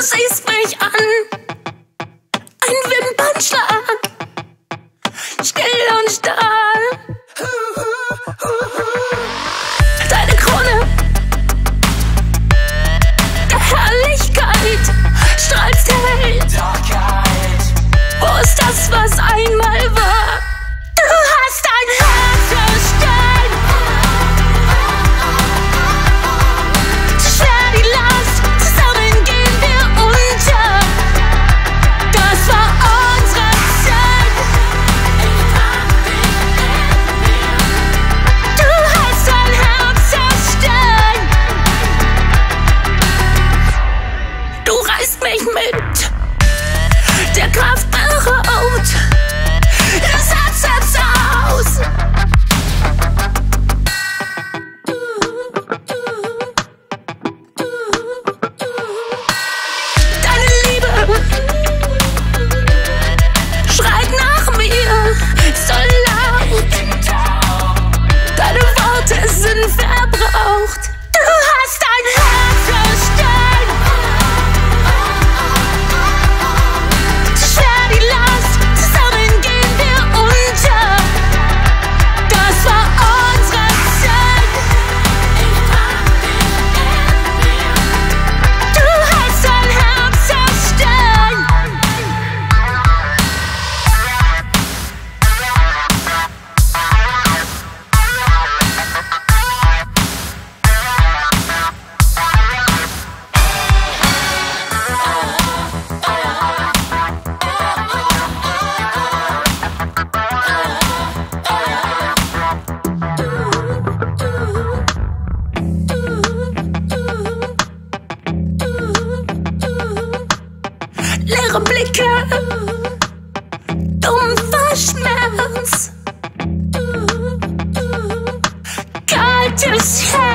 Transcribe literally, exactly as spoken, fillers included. du siehst mich an. Ein Wimpernschlag, still und starr. Deine Krone der Herrlichkeit strahlst hell. Wo ist das, was einmal war? Du hast ein Herz für Stern. Leere Blicke, dumpfer Schmerz, kaltes Herz.